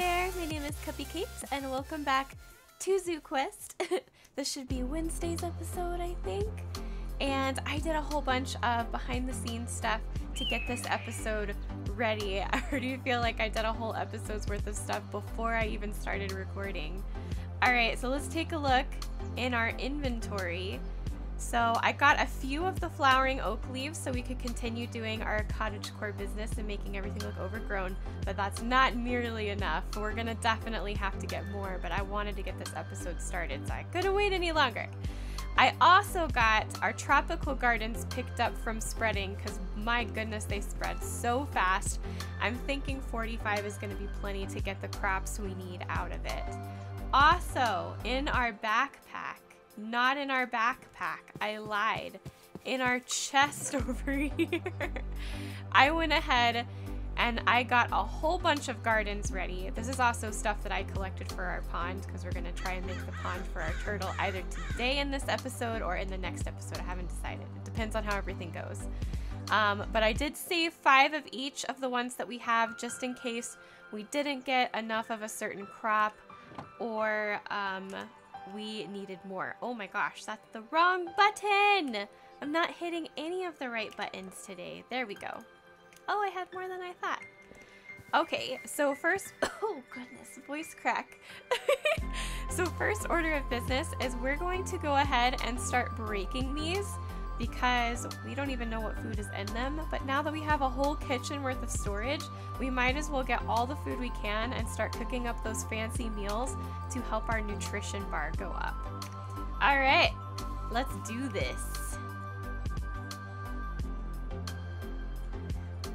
there, my name is Cuppy Kate, and welcome back to ZooQuest. This should be Wednesday's episode, I think. And I did a whole bunch of behind the scenes stuff to get this episode ready. I already feel like I did a whole episode's worth of stuff before I even started recording. Alright, so let's take a look in our inventory. So I got a few of the flowering oak leaves so we could continue doing our cottagecore business and making everything look overgrown, but that's not nearly enough. We're gonna definitely have to get more, but I wanted to get this episode started, so I couldn't wait any longer. I also got our tropical gardens picked up from spreading, because my goodness, they spread so fast. I'm thinking 45 is gonna be plenty to get the crops we need out of it. Also, in our backpack, not in our backpack, I lied, in our chest over here, I went ahead and I got a whole bunch of gardens ready. This is also stuff that I collected for our pond, because we're gonna try and make the pond for our turtle either today in this episode or in the next episode. I haven't decided, it depends on how everything goes, but I did save 5 of each of the ones that we have, just in case we didn't get enough of a certain crop or we needed more. Oh my gosh, that's the wrong button! I'm not hitting any of the right buttons today. There we go. Oh, I had more than I thought. Okay, so first, oh goodness, voice crack. So first order of business is we're going to go ahead and start breaking these, because we don't even know what food is in them. But now that we have a whole kitchen worth of storage, we might as well get all the food we can and start cooking up those fancy meals to help our nutrition bar go up. All right, let's do this.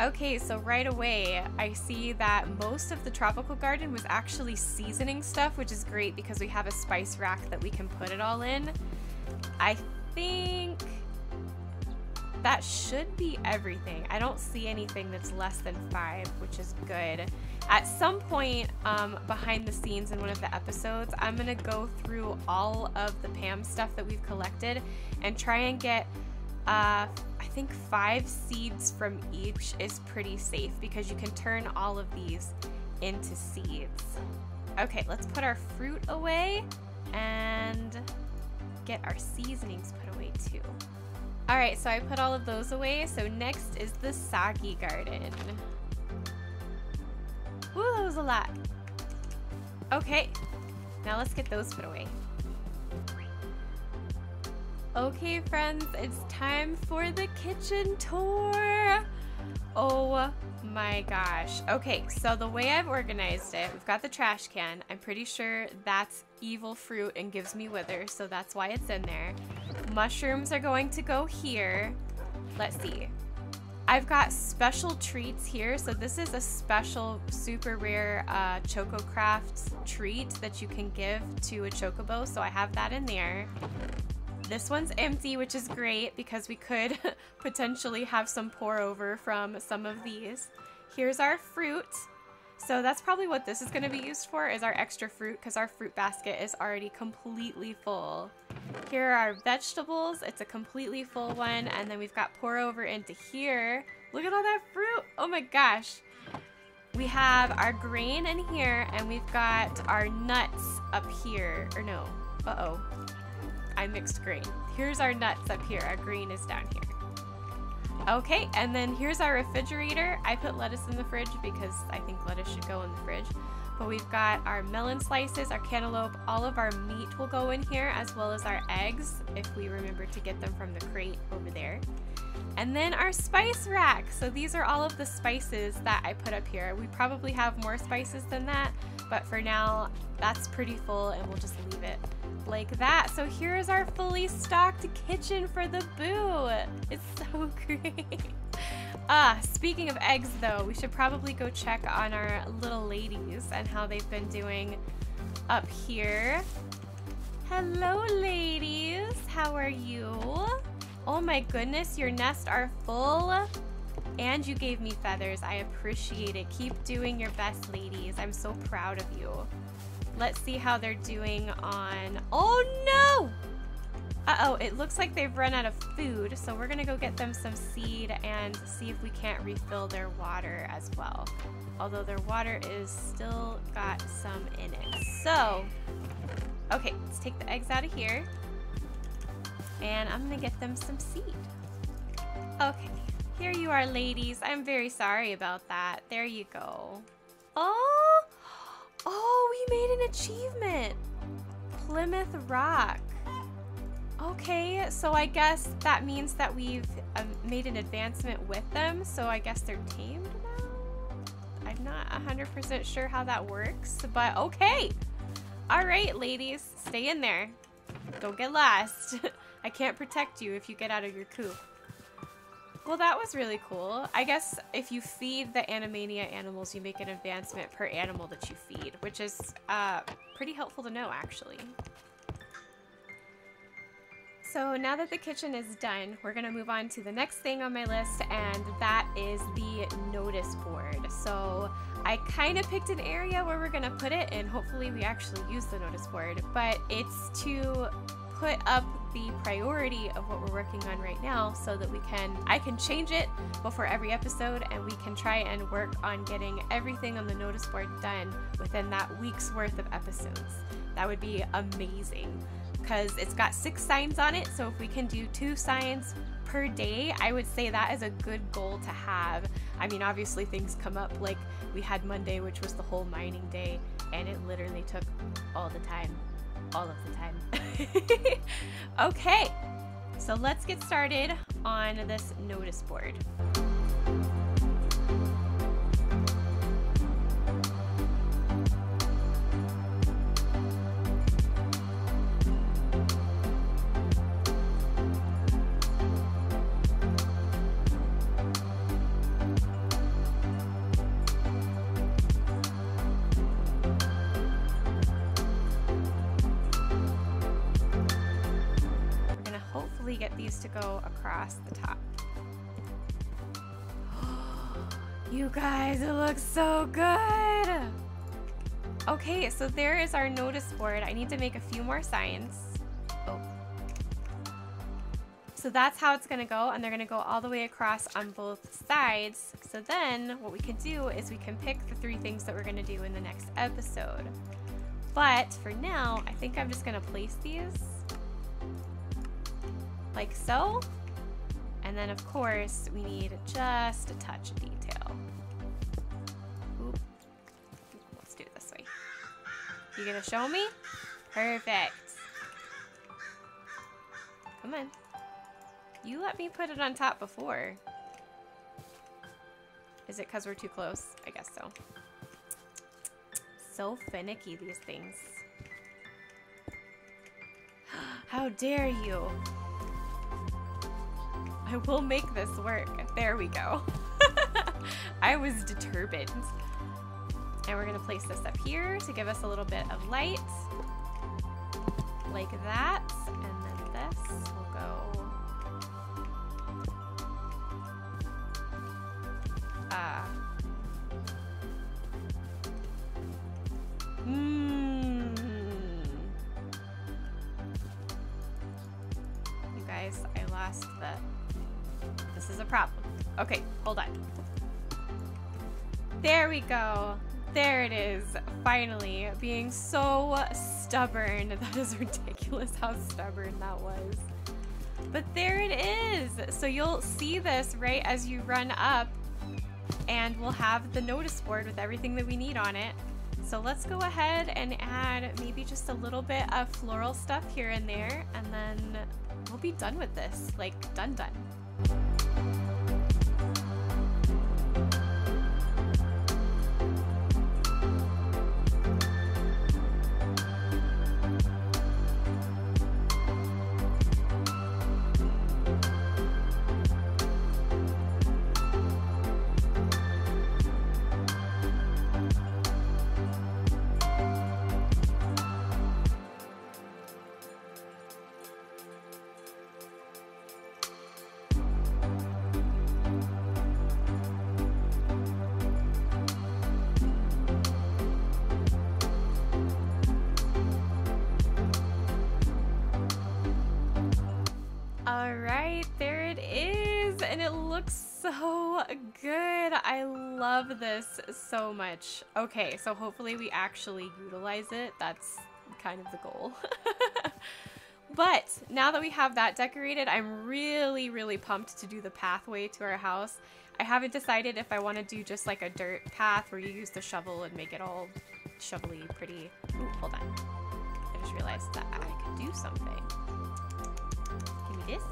Okay, so right away, I see that most of the tropical garden was actually seasoning stuff, which is great because we have a spice rack that we can put it all in. I think that should be everything. I don't see anything that's less than 5, which is good. At some point behind the scenes in one of the episodes, I'm gonna go through all of the Pam stuff that we've collected and try and get, I think 5 seeds from each is pretty safe because you can turn all of these into seeds. Okay, let's put our fruit away and get our seasonings put away too. All right, so I put all of those away. So next is the soggy garden. Ooh, that was a lot. Okay, now let's get those put away. Okay, friends, it's time for the kitchen tour. Oh my gosh. Okay, so the way I've organized it, we've got the trash can. I'm pretty sure that's evil fruit and gives me wither, so that's why it's in there. Mushrooms are going to go here. Let's see. I've got special treats here. So this is a special, super rare ChocoCraft treat that you can give to a chocobo. So I have that in there. This one's empty, which is great because we could potentially have some pour over from some of these. Here's our fruit. So that's probably what this is going to be used for, is our extra fruit, because our fruit basket is already completely full. Here are our vegetables. It's a completely full one. And then we've got pour over into here. Look at all that fruit. Oh my gosh. We have our grain in here and we've got our nuts up here. Or no. Uh-oh. I mixed grain. Here's our nuts up here. Our green is down here. Okay, and then here's our refrigerator. I put lettuce in the fridge because I think lettuce should go in the fridge. But we've got our melon slices, our cantaloupe, all of our meat will go in here, as well as our eggs, if we remember to get them from the crate over there. And then our spice rack. So these are all of the spices that I put up here. We probably have more spices than that, but for now, that's pretty full and we'll just leave it like that. So here is our fully stocked kitchen for the boo. It's so great. Speaking of eggs though, we should probably go check on our little ladies and how they've been doing up here. Hello ladies, how are you? Oh my goodness, your nests are full and you gave me feathers. I appreciate it. Keep doing your best, ladies. I'm so proud of you. Let's see how they're doing on, oh no! Uh-oh, it looks like they've run out of food, so we're gonna go get them some seed and see if we can't refill their water as well. Although their water is still got some in it. So, okay, let's take the eggs out of here. And I'm gonna get them some seed. Okay, here you are, ladies. I'm very sorry about that. There you go. Oh, oh, we made an achievement. Plymouth Rock. Okay, so I guess that means that we've made an advancement with them. So I guess they're tamed now. I'm not 100% sure how that works, but okay. All right, ladies, stay in there. Don't get lost. I can't protect you if you get out of your coop. Well, that was really cool. I guess if you feed the Animania animals, you make an advancement per animal that you feed, which is pretty helpful to know, actually. So now that the kitchen is done, we're gonna move on to the next thing on my list, and that is the notice board. So I kind of picked an area where we're gonna put it, and hopefully we actually use the notice board, but it's to put up the priority of what we're working on right now so that I can change it before every episode, and we can try and work on getting everything on the notice board done within that week's worth of episodes. That would be amazing. Because it's got 6 signs on it, so if we can do 2 signs per day, I would say that is a good goal to have. I mean, obviously things come up, like we had Monday, which was the whole mining day, and it literally took all of the time. Okay, so let's get started on this notice board. Get these to go across the top. You guys, it looks so good. Okay, so there is our notice board. I need to make a few more signs. Oh. So that's how it's gonna go, and they're gonna go all the way across on both sides. So then what we can do is we can pick the 3 things that we're gonna do in the next episode. But for now, I think I'm just gonna place these like so, and then of course we need just a touch of detail. Oop. Let's do it this way. You gonna show me? Perfect. Come on. You let me put it on top before. Is it because we're too close? I guess so. So finicky, these things. How dare you? I will make this work. There we go. I was determined. And we're gonna place this up here to give us a little bit of light. Like that. And then this will go. You guys, I lost the... This is a problem. Okay, hold on. There we go. There it is. Finally, being so stubborn. That is ridiculous how stubborn that was. But there it is. So you'll see this right as you run up, and we'll have the notice board with everything that we need on it. So let's go ahead and add maybe just a little bit of floral stuff here and there, and then we'll be done with this. Like, done, done. and it looks so good. I love this so much. Okay, so hopefully we actually utilize it. That's kind of the goal. But now that we have that decorated, I'm really, really pumped to do the pathway to our house. I haven't decided if I want to do just like a dirt path where you use the shovel and make it all shovelly pretty. Ooh, hold on. I just realized that I could do something. Give me this.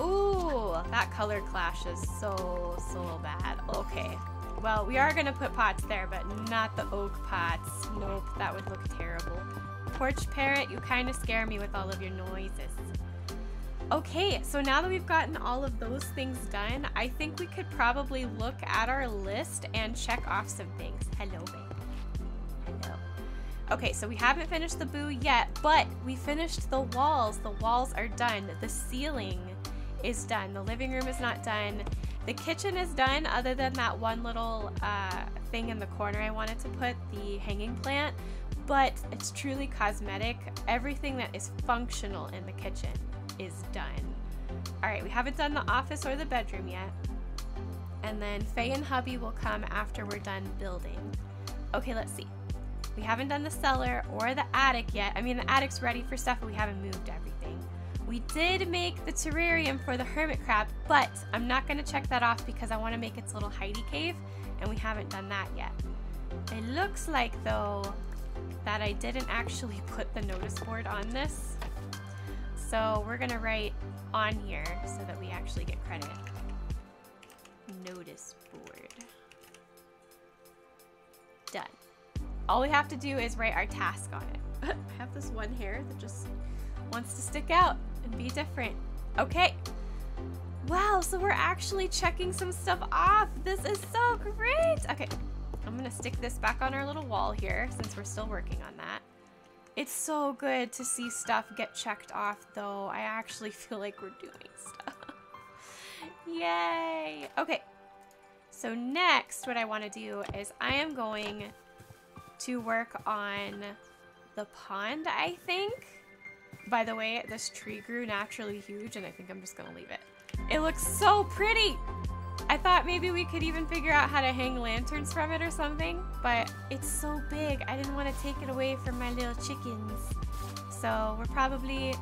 Ooh, that color clash is so bad. Okay. Well, we are gonna put pots there, but not the oak pots. Nope, that would look terrible. Porch parrot, you kind of scare me with all of your noises. Okay, so now that we've gotten all of those things done, I think we could probably look at our list and check off some things. Hello, babe. Hello. Okay, so we haven't finished the boo yet, but we finished the walls. The walls are done. The ceiling is done. The living room is not done. The kitchen is done, other than that one little thing in the corner I wanted to put, the hanging plant, but it's truly cosmetic. Everything that is functional in the kitchen is done. All right, we haven't done the office or the bedroom yet. And then Faye and hubby will come after we're done building. Okay, let's see. We haven't done the cellar or the attic yet. I mean, the attic's ready for stuff, but we haven't moved everything. We did make the terrarium for the hermit crab, but I'm not gonna check that off because I wanna make its little hidey cave, and we haven't done that yet. It looks like, though, that I didn't actually put the notice board on this. So we're gonna write on here so that we actually get credit. Notice board. Done. All we have to do is write our task on it. I have this one hair that just wants to stick out and be different. Okay. Wow, so we're actually checking some stuff off. This is so great. Okay, I'm gonna stick this back on our little wall here since we're still working on that. It's so good to see stuff get checked off though. I actually feel like we're doing stuff. Yay. Okay, so next what I wanna do is I am going to work on the pond, I think. By the way, this tree grew naturally huge, and I think I'm just gonna leave it. It looks so pretty! I thought maybe we could even figure out how to hang lanterns from it or something, but it's so big, I didn't want to take it away from my little chickens. So we're probably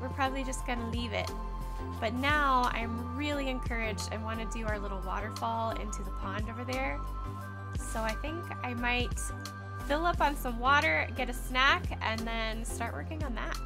just gonna leave it. But now I'm really encouraged. I want to do our little waterfall into the pond over there. So I think I might fill up on some water, get a snack, and then start working on that.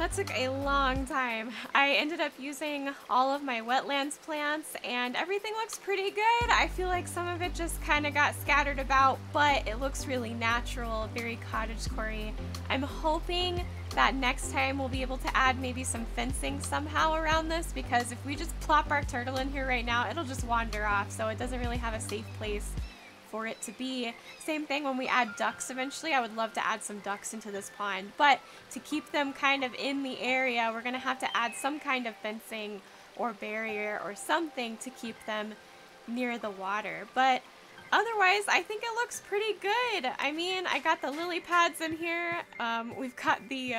that took a long time. I ended up using all of my wetlands plants and everything looks pretty good. I feel like some of it just kind of got scattered about, but it looks really natural, very cottagecore-y. I'm hoping that next time we'll be able to add maybe some fencing somehow around this, because if we just plop our turtle in here right now, it'll just wander off, so it doesn't really have a safe place for it to be. Same thing when we add ducks eventually. I would love to add some ducks into this pond, but to keep them kind of in the area, we're gonna have to add some kind of fencing or barrier or something to keep them near the water. But otherwise, I think it looks pretty good. I mean, I got the lily pads in here. We've got the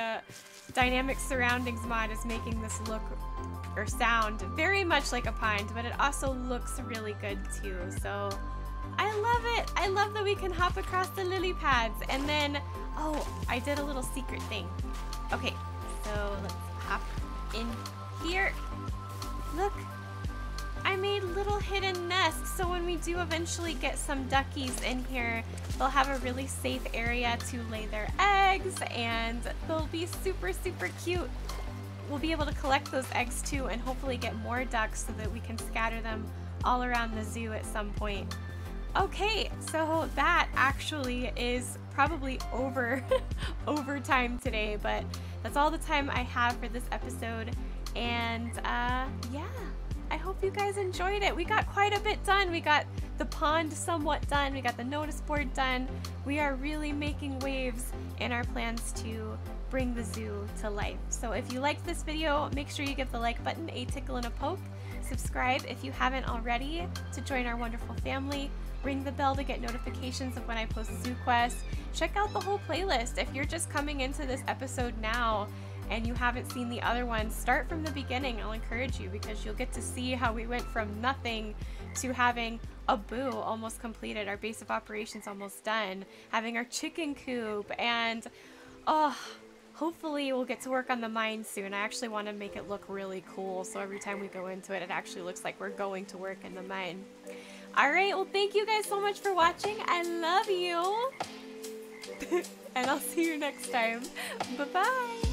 dynamic surroundings mod is making this look or sound very much like a pond, but it also looks really good too. So I love it. I love that we can hop across the lily pads. And then, oh, I did a little secret thing. Okay, so let's hop in here. Look, I made little hidden nests. So when we do eventually get some duckies in here, they'll have a really safe area to lay their eggs, and they'll be super, super cute. We'll be able to collect those eggs too and hopefully get more ducks so that we can scatter them all around the zoo at some point. Okay, so that actually is probably over time today, but that's all the time I have for this episode. And yeah, I hope you guys enjoyed it. We got quite a bit done. We got the pond somewhat done. We got the notice board done. We are really making waves in our plans to bring the zoo to life. So if you liked this video, make sure you give the like button a tickle and a poke. Subscribe if you haven't already to join our wonderful family. Ring the bell to get notifications of when I post ZooQuest. Check out the whole playlist. If you're just coming into this episode now and you haven't seen the other ones, start from the beginning. I'll encourage you, because you'll get to see how we went from nothing to having a boo almost completed, our base of operations almost done, having our chicken coop, and oh, hopefully we'll get to work on the mine soon. I actually want to make it look really cool, so every time we go into it, it actually looks like we're going to work in the mine. Alright, well, thank you guys so much for watching. I love you. And I'll see you next time. Bye-bye.